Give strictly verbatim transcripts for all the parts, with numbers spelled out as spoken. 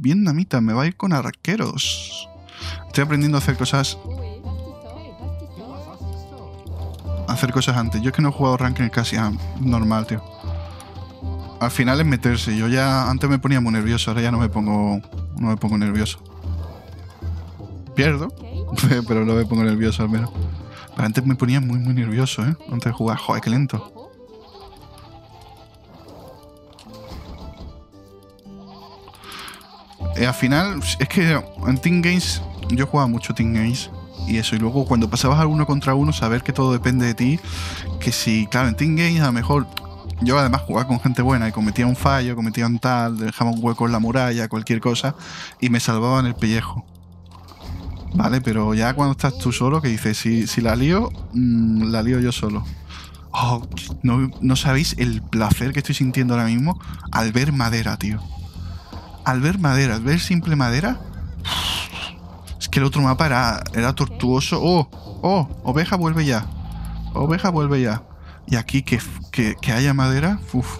Vietnamita, me va a ir con arqueros. Estoy aprendiendo a hacer cosas. A hacer cosas antes. Yo es que no he jugado ranked casi normal, tío. Al final es meterse. Yo ya antes me ponía muy nervioso, ahora ya no me pongo. No me pongo nervioso. Pierdo, pero no me pongo nervioso al menos. Pero antes me ponía muy muy nervioso, ¿eh? Antes de jugar. Joder, qué lento. Eh, al final, es que en Team Games, yo jugaba mucho Team Games y eso, y luego cuando pasabas al uno contra uno, saber que todo depende de ti, que si, claro, en Team Games a lo mejor, yo además jugaba con gente buena y cometía un fallo, cometía un tal, dejaba un hueco en la muralla, cualquier cosa, y me salvaban el pellejo. Vale, pero ya cuando estás tú solo, que dices, si, si la lío, mmm, la lío yo solo. Oh, no, no sabéis el placer que estoy sintiendo ahora mismo al ver madera, tío. Al ver madera, al ver simple madera. Es que el otro mapa era, era tortuoso. Oh, oh, oveja vuelve ya. Oveja vuelve ya. Y aquí que, que, que haya madera, uf,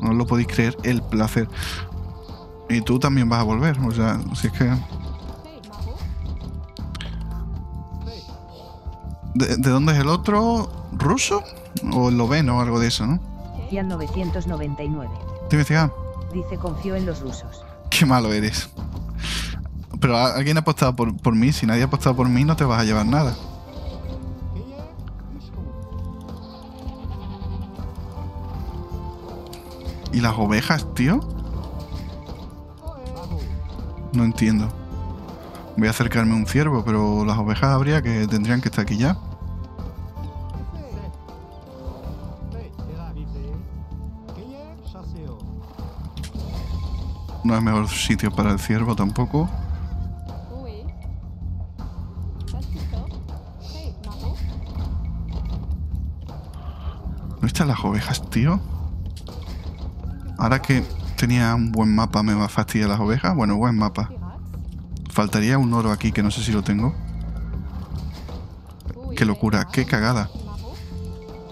no lo podéis creer el placer. Y tú también vas a volver, o sea, si es que... ¿De, de dónde es el otro? ¿Ruso? ¿O esloveno o algo de eso, no? Ya novecientos noventa y nueve. ¿Te investigaba? Dice, confío en los rusos. Qué malo eres. Pero alguien ha apostado por, por mí. Si nadie ha apostado por mí, no te vas a llevar nada. ¿Y las ovejas, tío? No entiendo. Voy a acercarme a un ciervo, pero las ovejas habría que tendrían que estar aquí ya. No es mejor sitio para el ciervo tampoco. ¿No están las ovejas, tío? Ahora que tenía un buen mapa, me va a fastidiar las ovejas. Bueno, buen mapa. Faltaría un oro aquí, que no sé si lo tengo. Qué locura, qué cagada.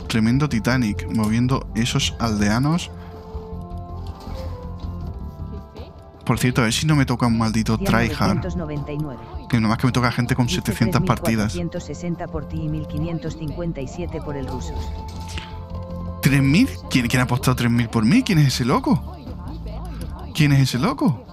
Tremendo Titanic, moviendo esos aldeanos. Por cierto, a ver si no me toca un maldito tryhard. Que nomás que me toca gente con setecientas partidas. tres mil cuatrocientos sesenta por ti y mil quinientos cincuenta y siete por el ruso. ¿tres mil? ¿Quién, ¿Quién ha apostado tres mil por mí? ¿Quién es ese loco? ¿Quién es ese loco?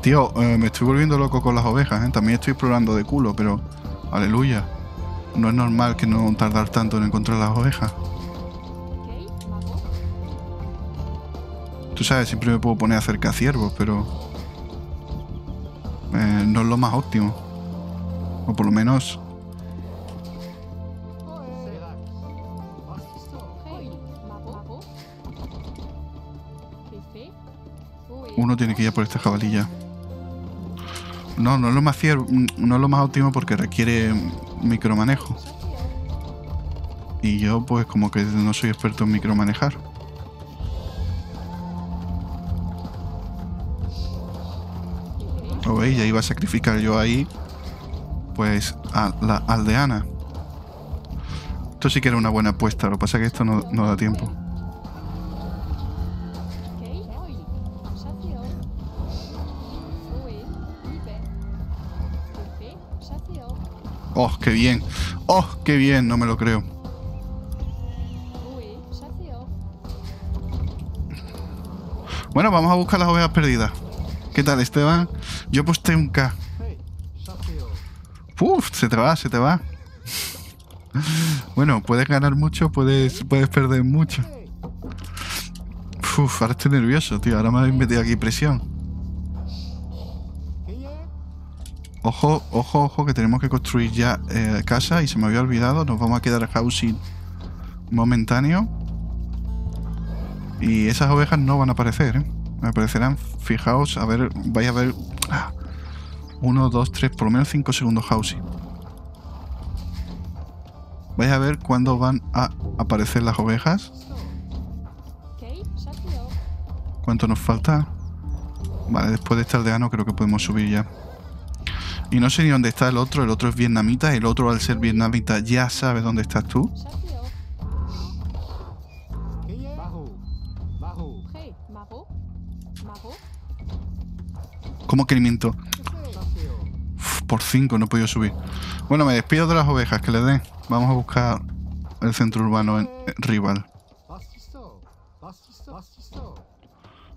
Tío, eh, me estoy volviendo loco con las ovejas, ¿eh? También estoy explorando de culo, pero... Aleluya. No es normal que no tardar tanto en encontrar las ovejas. Tú sabes, siempre me puedo poner a acercar ciervos, pero... Eh, no es lo más óptimo. O por lo menos... Uno tiene que ir por esta jabalilla. No, no es lo más ciervo, no es lo más óptimo porque requiere micromanejo. Y yo pues como que no soy experto en micromanejar. ¿Lo veis? Ya iba a sacrificar yo ahí pues a la aldeana. Esto sí que era una buena apuesta, lo que pasa es que esto no, no da tiempo. ¡Oh, qué bien! ¡Oh, qué bien! No me lo creo. Bueno, vamos a buscar las ovejas perdidas. ¿Qué tal, Esteban? Yo posté un K. ¡Uf! Se te va, se te va. Bueno, puedes ganar mucho, puedes, puedes perder mucho. Uf, ahora estoy nervioso, tío. Ahora me habéis metido aquí presión. Ojo, ojo, ojo, que tenemos que construir ya eh, casa y se me había olvidado. Nos vamos a quedar a housing momentáneo. Y esas ovejas no van a aparecer, ¿eh? Aparecerán, fijaos, a ver, vais a ver... Ah, uno, dos, tres, por lo menos cinco segundos housing. Vais a ver cuándo van a aparecer las ovejas. ¿Cuánto nos falta? Vale, después de este aldeano creo que podemos subir ya. Y no sé ni dónde está el otro. El otro es vietnamita. El otro, al ser vietnamita, ya sabes dónde estás tú. ¿Cómo que miento? Uf, por cinco no he podido subir. Bueno, me despido de las ovejas. Que le den. Vamos a buscar el centro urbano en Rival.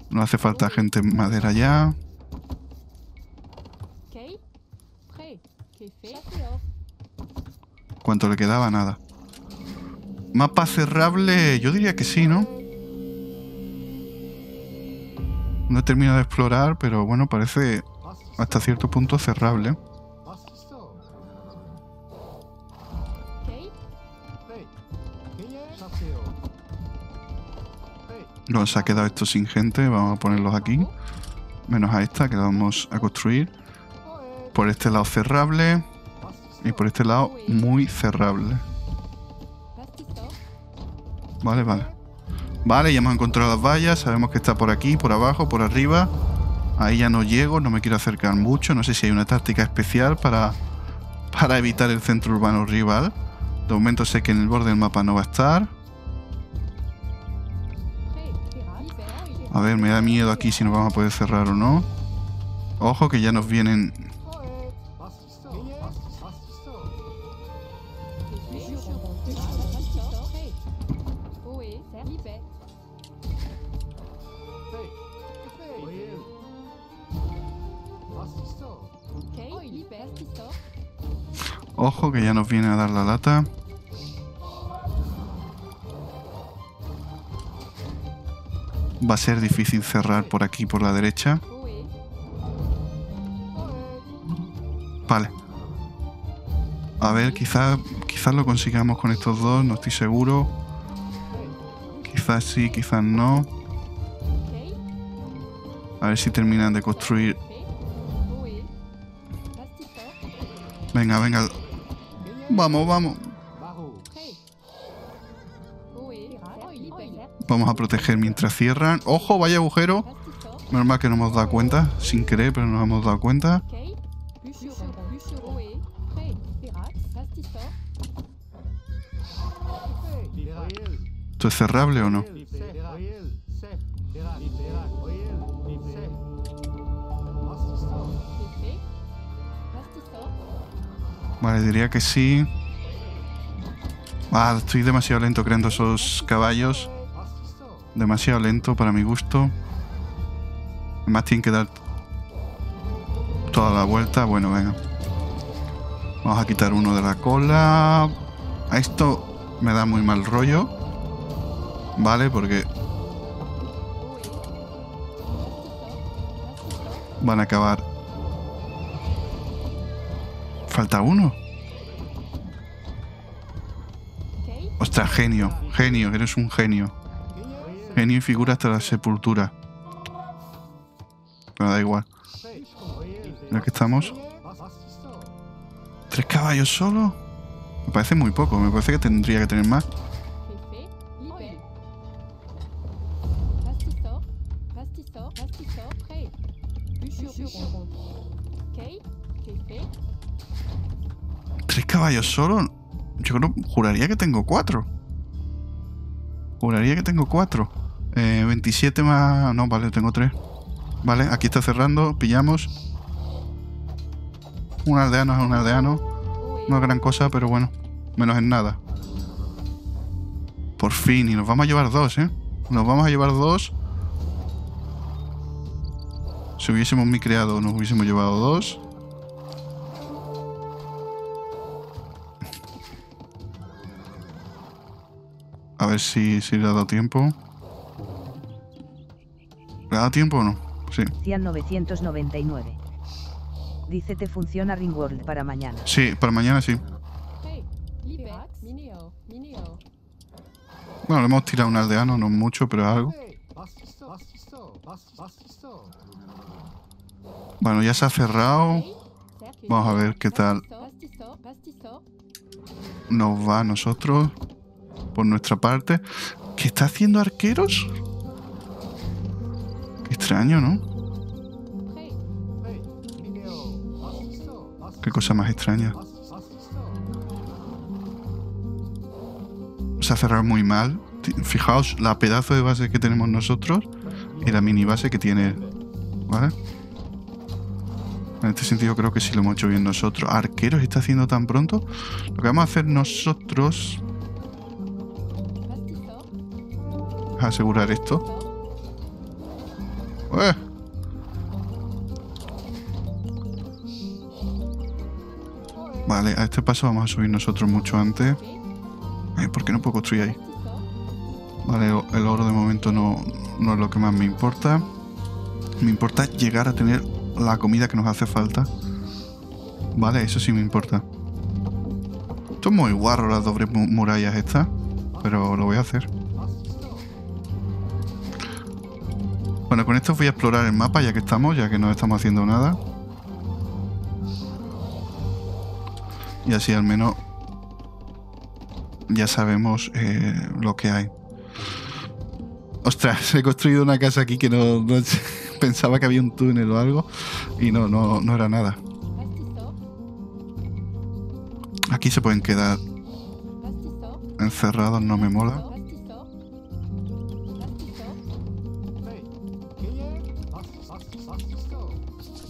No hace falta gente en madera ya. ¿Cuánto le quedaba? Nada. Mapa cerrable, yo diría que sí, ¿no? No he terminado de explorar, pero bueno, parece hasta cierto punto cerrable. Nos ha quedado esto sin gente, vamos a ponerlos aquí. Menos a esta que la vamos a construir. Por este lado cerrable. Y por este lado muy cerrable. Vale, vale. Vale, ya hemos encontrado las vallas. Sabemos que está por aquí, por abajo, por arriba. Ahí ya no llego, no me quiero acercar mucho. No sé si hay una táctica especial para, para evitar el centro urbano rival. De momento sé que en el borde del mapa no va a estar. A ver, me da miedo aquí si nos vamos a poder cerrar o no. Ojo que ya nos vienen... Ojo que ya nos viene a dar la lata. Va a ser difícil cerrar por aquí, por la derecha. Vale. A ver, quizás quizás lo consigamos con estos dos, no estoy seguro. Quizás sí, quizás no. A ver si terminan de construir. Venga, venga. Vamos, vamos. Vamos a proteger mientras cierran. ¡Ojo, vaya agujero! Menos mal que no hemos dado cuenta. Sin querer, pero nos hemos dado cuenta. ¿Esto es cerrable o no? Vale, diría que sí. Ah, estoy demasiado lento creando esos caballos. Demasiado lento para mi gusto. Además tienen que dar toda la vuelta. Bueno, venga. Vamos a quitar uno de la cola. A esto me da muy mal rollo. Vale, porque... van a acabar... Falta uno. Ostras, genio. Genio, eres un genio. Genio y figura hasta la sepultura. Pero da igual. Ya que estamos. ¿Tres caballos solo? Me parece muy poco. Me parece que tendría que tener más. ¿Tres caballos solo? Yo creo, juraría que tengo cuatro. Juraría que tengo cuatro. Eh, veintisiete más... No, vale, tengo tres. Vale, aquí está cerrando. Pillamos. Un aldeano es un aldeano. No es gran cosa, pero bueno. Menos en nada. Por fin. Y nos vamos a llevar dos, ¿eh? Nos vamos a llevar dos. Si hubiésemos micreado, nos hubiésemos llevado dos. A ver si, si le ha dado tiempo. ¿Le ha dado tiempo o no? Sí. novecientos noventa y nueve. Dice te funciona Ringworld para mañana. Sí, para mañana sí. Bueno, le hemos tirado un aldeano, no mucho, pero algo. Bueno, ya se ha cerrado. Vamos a ver qué tal nos va a nosotros. Por nuestra parte. ¿Qué está haciendo arqueros? Qué extraño, ¿no? Qué cosa más extraña. Se ha cerrado muy mal. Fijaos la pedazo de base que tenemos nosotros y la mini base que tiene él, ¿vale? En este sentido creo que sí lo hemos hecho bien nosotros. ¿Arqueros está haciendo tan pronto? Lo que vamos a hacer nosotros es asegurar esto. ¡Eh! Vale, a este paso vamos a subir nosotros mucho antes. Eh, ¿Por qué no puedo construir ahí? Vale, el oro de momento no, no es lo que más me importa. Me importa llegar a tener la comida que nos hace falta. Vale, eso sí me importa. Esto es muy guarro, las dobles murallas estas, pero lo voy a hacer. Bueno, con esto voy a explorar el mapa ya que estamos, ya que no estamos haciendo nada. Y así al menos ya sabemos eh, lo que hay. Ostras, he construido una casa aquí que no, no pensaba que había un túnel o algo y no, no, no era nada. Aquí se pueden quedar encerrados, no me mola.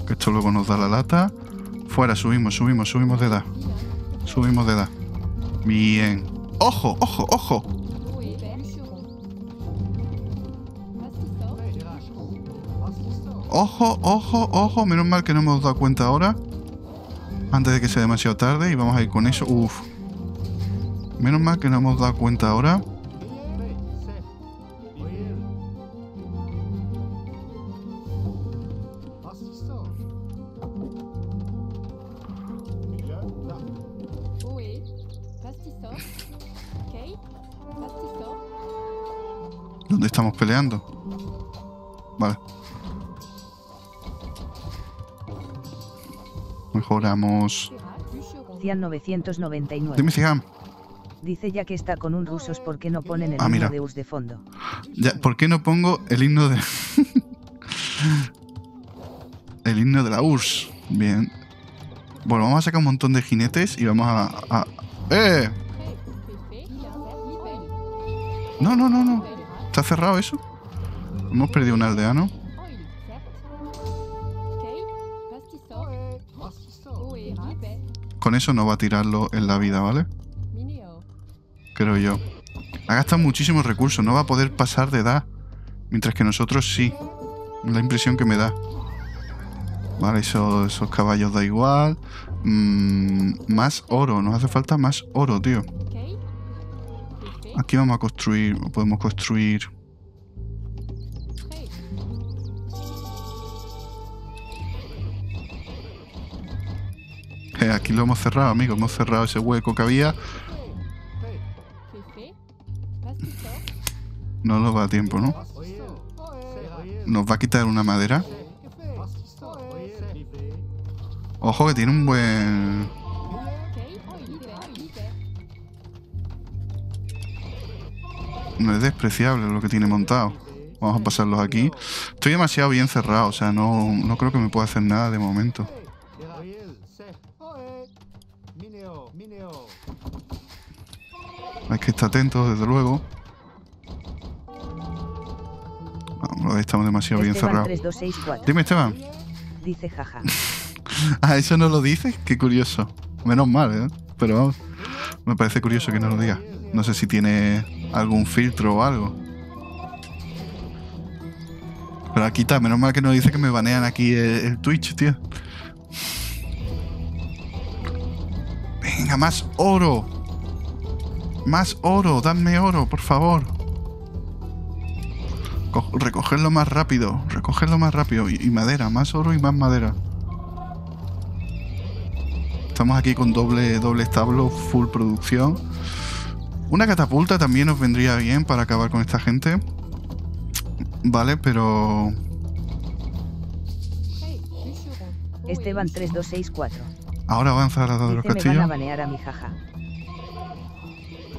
Que esto luego nos da la lata. Fuera, subimos, subimos, subimos de edad. Subimos de edad. Bien. ¡Ojo, ojo, ojo! Ojo, ojo, ojo. Menos mal que no hemos dado cuenta ahora. Antes de que sea demasiado tarde. Y vamos a ir con eso. Uf. Menos mal que no hemos dado cuenta ahora. ¿Dónde estamos peleando? Vale. Mejoramos. novecientos noventa y nueve. Dime si Ham. Dice ya que está con un rusos, ¿por qué no ponen el ah, himno mira. de U S de fondo? Ya, ¿por qué no pongo el himno de... el himno de la U S? Bien. Bueno, vamos a sacar un montón de jinetes y vamos a... a... ¡Eh! No, no, no, no. ¿Está cerrado eso? Hemos perdido un aldeano. Con eso no va a tirarlo en la vida, ¿vale? Creo yo. Ha gastado muchísimos recursos. No va a poder pasar de edad. Mientras que nosotros sí. La impresión que me da. Vale, eso, esos caballos da igual. Mm, más oro. Nos hace falta más oro, tío. Aquí vamos a construir. Podemos construir... Eh, aquí lo hemos cerrado, amigo. Hemos cerrado ese hueco que había. No nos va a tiempo, ¿no? Nos va a quitar una madera. Ojo, que tiene un buen... No es despreciable lo que tiene montado. Vamos a pasarlos aquí. Estoy demasiado bien cerrado, o sea, no, no creo que me pueda hacer nada de momento. Hay que estar atentos, desde luego. Vamos, estamos demasiado bien cerrados. Dime, Esteban. Dice jaja. Ah, eso no lo dices, qué curioso. Menos mal, ¿eh? Pero vamos, me parece curioso que no lo diga. No sé si tiene algún filtro o algo. Pero aquí está, menos mal que no dice que me banean aquí el, el Twitch, tío. Venga, más oro. Más oro, dadme oro, por favor. Co- recogerlo más rápido, recogerlo más rápido. Y, y madera, más oro y más madera. Estamos aquí con doble, doble establo, full producción. Una catapulta también nos vendría bien para acabar con esta gente. Vale, pero... Esteban tres dos seis cuatro. Ahora avanza a la edad de los castillos. Me van a banear a mi jaja.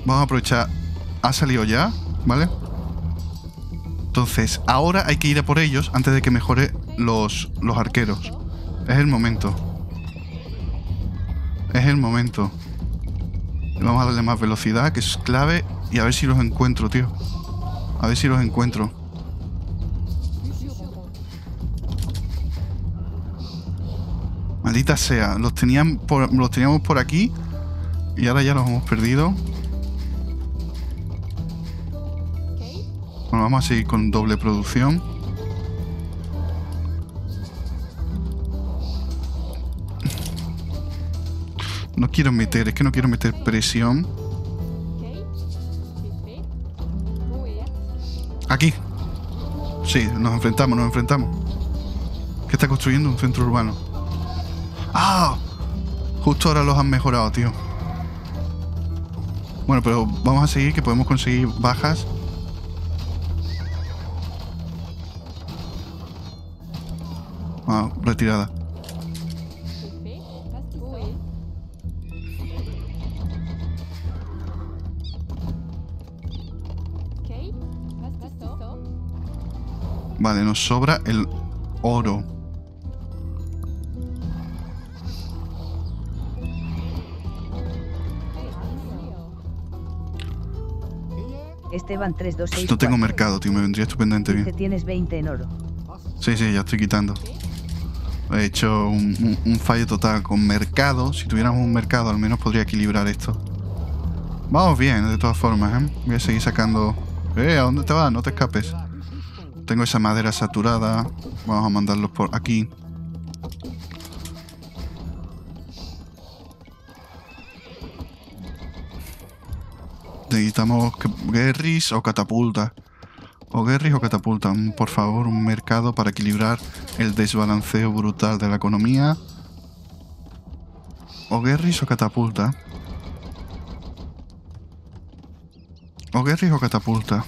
Vamos a aprovechar. Ha salido ya, ¿vale? Entonces, ahora hay que ir a por ellos antes de que mejore los, los arqueros. Es el momento. Es el momento. Vamos a darle más velocidad, que es clave. Y a ver si los encuentro, tío. A ver si los encuentro. Maldita sea. Los, tenían por, los teníamos por aquí. Y ahora ya los hemos perdido. Bueno, vamos a seguir con doble producción. No quiero meter, es que no quiero meter presión. Aquí. Sí, nos enfrentamos, nos enfrentamos. ¿Qué está construyendo? Un centro urbano. ¡Ah! Justo ahora los han mejorado, tío. Bueno, pero vamos a seguir, que podemos conseguir bajas. Ah, retirada. Vale, nos sobra el oro. Esteban tres dos seis. No tengo mercado, tío, me vendría estupendamente bien. Tienes veinte en oro. Sí, sí, ya estoy quitando. He hecho un, un, un fallo total con mercado. Si tuviéramos un mercado, al menos podría equilibrar esto. Vamos bien, de todas formas, ¿eh? Voy a seguir sacando... ¡Eh! ¿A dónde te vas? No te escapes. Tengo esa madera saturada. Vamos a mandarlos por aquí. Necesitamos guerris o catapultas. O guerris o catapultas. Por favor, un mercado para equilibrar el desbalanceo brutal de la economía. O guerris o catapultas. O guerris o catapultas.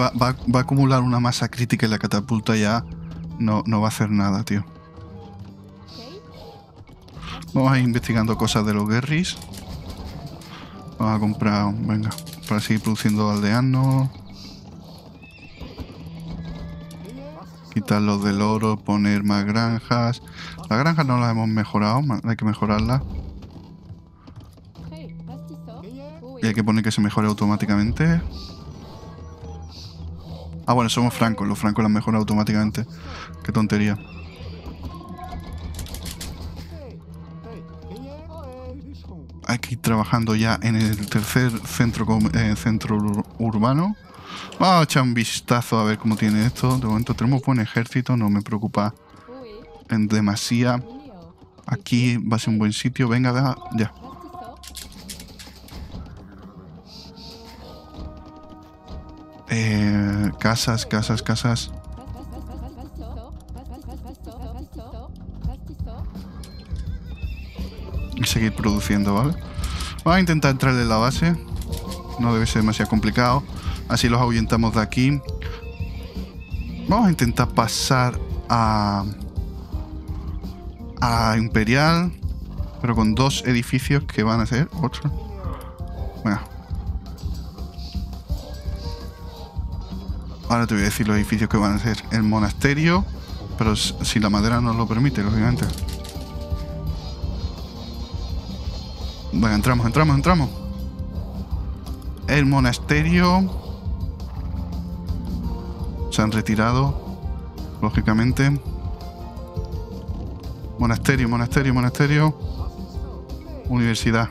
Va, va, va a acumular una masa crítica y la catapulta ya no, no va a hacer nada, tío. Vamos a ir investigando cosas de los guerris. Vamos a comprar, venga, para seguir produciendo aldeanos. Quitarlos del oro, poner más granjas. Las granjas no las hemos mejorado, hay que mejorarlas. Y hay que poner que se mejore automáticamente. Ah, bueno, somos francos. Los francos las mejoran automáticamente. Qué tontería. Hay que ir trabajando ya en el tercer centro, eh, centro ur urbano. Vamos a echar un vistazo a ver cómo tiene esto. De momento tenemos buen ejército. No me preocupa en demasía. Aquí va a ser un buen sitio. Venga, deja, ya. Eh, casas, casas, casas. Y seguir produciendo, ¿vale? Vamos a intentar entrar en la base. No debe ser demasiado complicado. Así los ahuyentamos de aquí. Vamos a intentar pasar a... a Imperial. Pero con dos edificios que van a ser otro. Venga. Ahora te voy a decir los edificios que van a ser. El monasterio, pero si la madera nos lo permite, lógicamente. Bueno, entramos, entramos, entramos. El monasterio. Se han retirado, lógicamente. Monasterio, monasterio, monasterio. Universidad.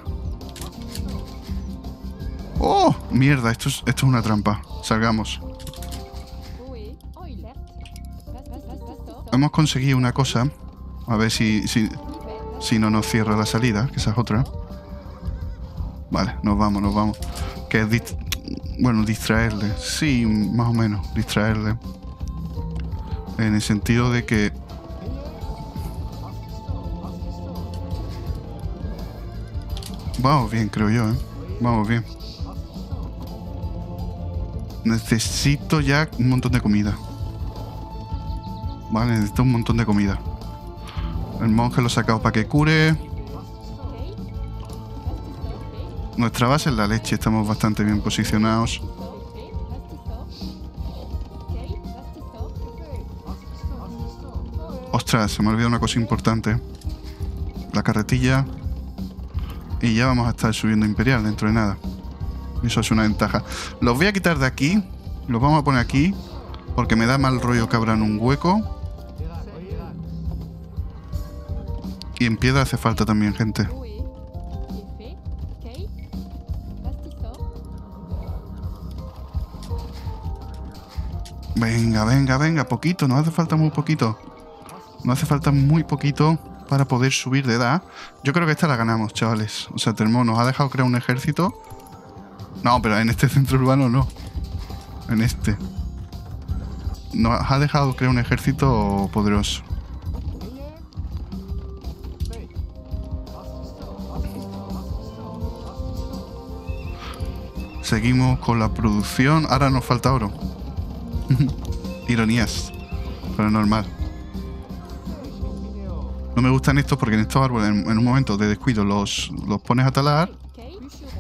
¡Oh! Mierda, esto es, esto es una trampa. Salgamos. Hemos conseguido una cosa. A ver si, si, si no nos cierra la salida, que esa es otra. Vale, nos vamos, nos vamos. Que es dist bueno, distraerle. Sí, más o menos, distraerle. En el sentido de que... Vamos bien, creo yo, ¿eh? Vamos bien. Necesito ya un montón de comida. Vale, necesito un montón de comida. El monje lo he sacado para que cure. Nuestra base es la leche, estamos bastante bien posicionados. Ostras, se me ha olvidado una cosa importante. La carretilla. Y ya vamos a estar subiendo Imperial dentro de nada. Eso es una ventaja. Los voy a quitar de aquí. Los vamos a poner aquí. Porque me da mal rollo que abran un hueco. Y en piedra hace falta también, gente. Venga, venga, venga. Poquito. Nos hace falta muy poquito. Nos hace falta muy poquito para poder subir de edad. Yo creo que esta la ganamos, chavales. O sea, tenemos, nos ha dejado crear un ejército. No, pero en este centro urbano no. En este. Nos ha dejado crear un ejército poderoso. Seguimos con la producción. Ahora nos falta oro. Ironías. Pero normal. No me gustan estos porque en estos árboles, en un momento de descuido, los, los pones a talar.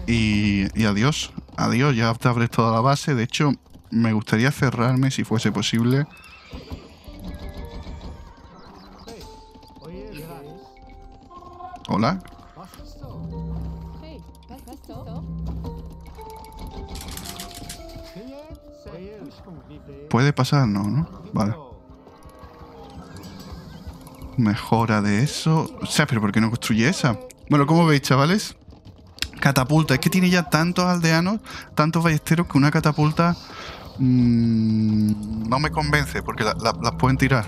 Y, y adiós, adiós, ya te abres toda la base. De hecho, me gustaría cerrarme si fuese posible. Hola. Puede pasar, no, ¿no? Vale. Mejora de eso. O sea, pero ¿por qué no construye esa? Bueno, como veis, chavales. Catapulta, es que tiene ya tantos aldeanos, tantos ballesteros que una catapulta mmm, no me convence porque la, la, las pueden tirar.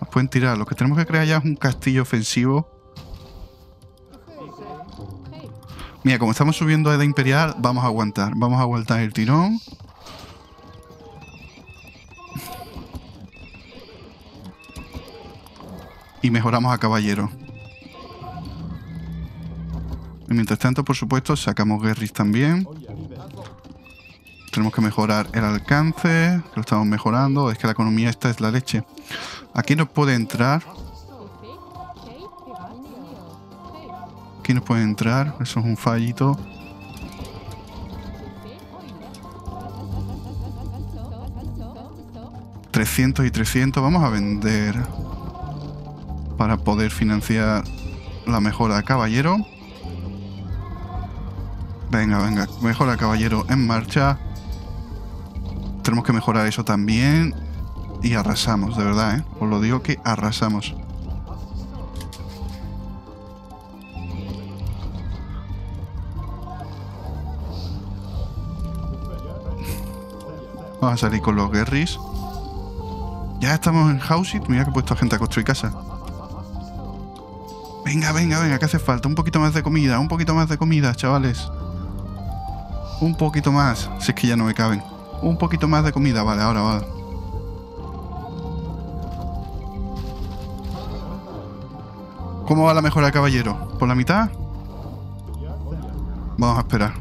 Las pueden tirar. Lo que tenemos que crear ya es un castillo ofensivo. Mira, como estamos subiendo a edad imperial, vamos a aguantar. Vamos a aguantar el tirón. Y mejoramos a caballero. Mientras tanto, por supuesto, sacamos guerris también. Tenemos que mejorar el alcance, que lo estamos mejorando. Es que la economía esta es la leche. Aquí nos puede entrar. Aquí nos puede entrar. Eso es un fallito. trescientos y trescientos. Vamos a vender para poder financiar la mejora a caballero. Venga, venga, mejora caballero en marcha. Tenemos que mejorar eso también. Y arrasamos, de verdad, ¿eh? Os lo digo que arrasamos. Vamos a salir con los guerris. Ya estamos en Hausit. Mira que he puesto a gente a construir casa. Venga, venga, venga, que hace falta. Un poquito más de comida, un poquito más de comida, chavales. Un poquito más. Si es que ya no me caben. Un poquito más de comida. Vale, ahora va. Vale. ¿Cómo va la mejora, caballero? ¿Por la mitad? Vamos a esperar.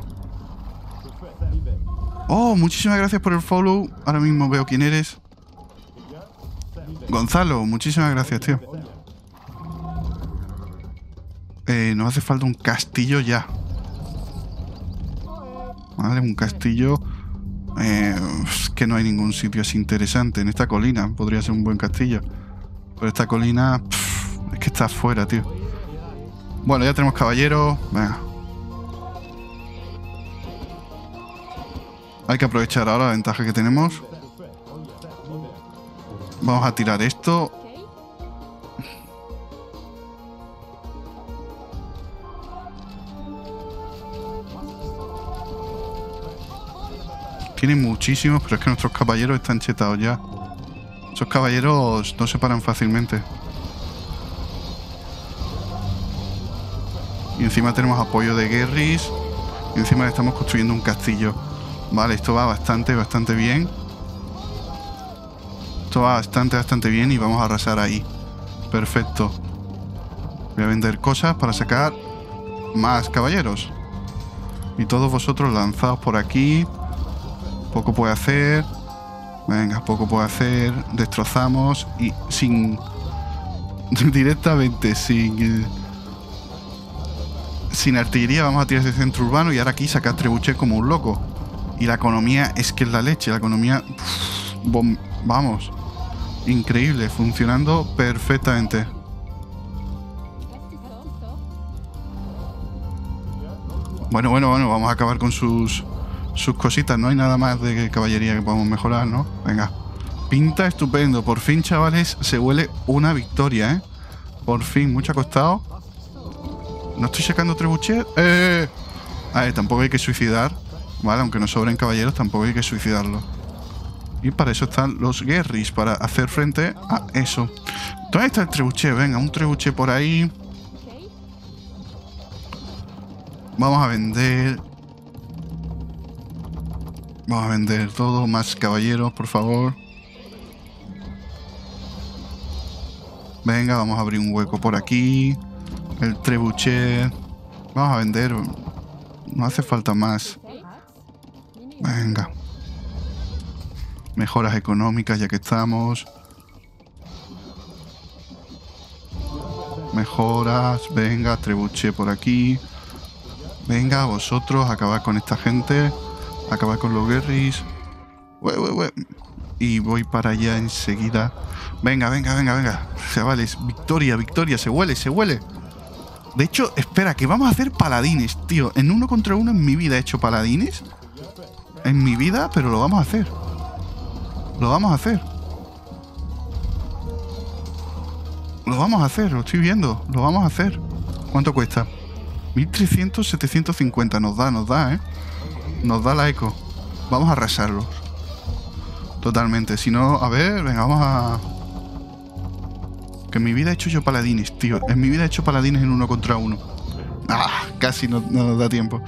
Oh, muchísimas gracias por el follow. Ahora mismo veo quién eres. Gonzalo, muchísimas gracias, tío. Eh, nos hace falta un castillo ya. Vale, un castillo eh, que no hay ningún sitio así interesante. En esta colina podría ser un buen castillo. Pero esta colina pff, es que está afuera, tío. Bueno, ya tenemos caballeros. Venga. Hay que aprovechar ahora la ventaja que tenemos. Vamos a tirar esto. Tienen muchísimos, pero es que nuestros caballeros están chetados ya. Esos caballeros no se paran fácilmente. Y encima tenemos apoyo de guerris. Y encima le estamos construyendo un castillo. Vale, esto va bastante, bastante bien. Esto va bastante, bastante bien y vamos a arrasar ahí. Perfecto. Voy a vender cosas para sacar más caballeros. Y todos vosotros lanzados por aquí. Poco puede hacer. Venga, poco puede hacer. Destrozamos y sin... Directamente, sin... Sin artillería vamos a tirar ese centro urbano y ahora aquí sacar trebuchet como un loco. Y la economía es que es la leche. La economía... Uf, bom... Vamos. Increíble, funcionando perfectamente. Bueno, bueno, bueno, vamos a acabar con sus, sus cositas. No hay nada más de caballería que podamos mejorar, ¿no? Venga. Pinta estupendo. Por fin, chavales, se huele una victoria, ¿eh? Por fin, mucho ha costado. ¿No estoy sacando tres buches? ¡Eh! A ver, tampoco hay que suicidar. Vale, aunque nos sobren caballeros, tampoco hay que suicidarlo. Y para eso están los guerris, para hacer frente a eso. ¿Dónde está el trebuché? Venga, un trebuché por ahí. Vamos a vender. Vamos a vender todo. Más caballeros, por favor. Venga, vamos a abrir un hueco por aquí. El trebuché. Vamos a vender. No hace falta más. Venga. Mejoras económicas, ya que estamos. Mejoras. Venga, trebuché por aquí. Venga, vosotros, acabad con esta gente. Acabad con los guerris. Ué, ué, ué. Y voy para allá enseguida. Venga, venga, venga, venga. Chavales, victoria, victoria. Se huele, se huele. De hecho, espera, que vamos a hacer paladines, tío. En uno contra uno en mi vida he hecho paladines. En mi vida, pero lo vamos a hacer. Lo vamos a hacer. Lo vamos a hacer, lo estoy viendo. Lo vamos a hacer. ¿Cuánto cuesta? mil trescientos, setecientos cincuenta. Nos da, nos da, ¿eh? Nos da la eco. Vamos a arrasarlos. Totalmente. Si no, a ver, venga, vamos a... Que en mi vida he hecho yo paladines, tío. En mi vida he hecho paladines en uno contra uno. Ah, casi no, no nos da tiempo.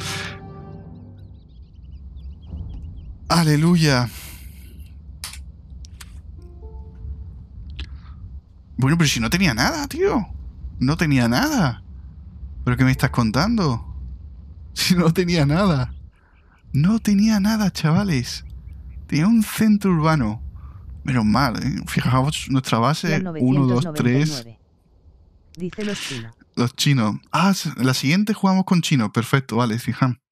Aleluya. Bueno, pero si no tenía nada, tío. No tenía nada. ¿Pero qué me estás contando? Si no tenía nada. No tenía nada, chavales. Tenía un centro urbano. Menos mal, ¿eh? Fijaos nuestra base. uno, dos, tres. Dice los chinos. Los chinos. Ah, la siguiente jugamos con chinos. Perfecto, vale, fijan.